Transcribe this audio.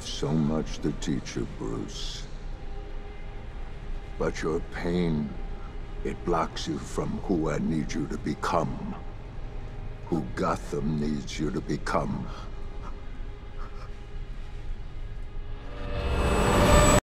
have so much to teach you, Bruce. But your pain, it blocks you from who I need you to become. Who Gotham needs you to become.